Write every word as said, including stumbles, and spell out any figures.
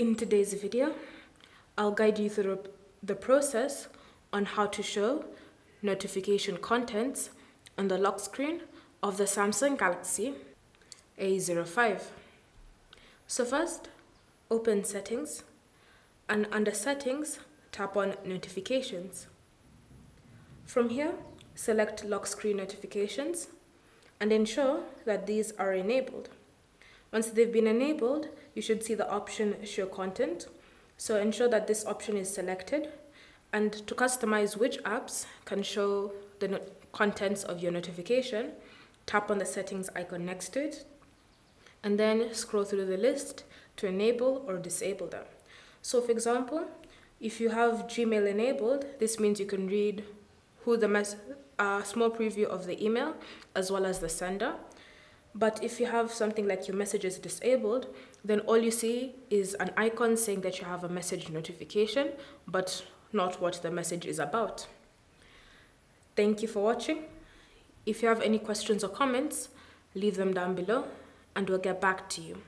In today's video, I'll guide you through the process on how to show notification contents on the lock screen of the Samsung Galaxy A zero five. So first, open Settings, and under Settings, tap on Notifications. From here, select Lock Screen Notifications and ensure that these are enabled. Once they've been enabled, you should see the option Show Content, so ensure that this option is selected, and to customize which apps can show the no contents of your notification, tap on the settings icon next to it, and then scroll through the list to enable or disable them. So for example, if you have Gmail enabled, this means you can read who the mes uh, small preview of the email as well as the sender. But if you have something like your messages disabled, then all you see is an icon saying that you have a message notification, but not what the message is about. Thank you for watching. If you have any questions or comments, leave them down below and we'll get back to you.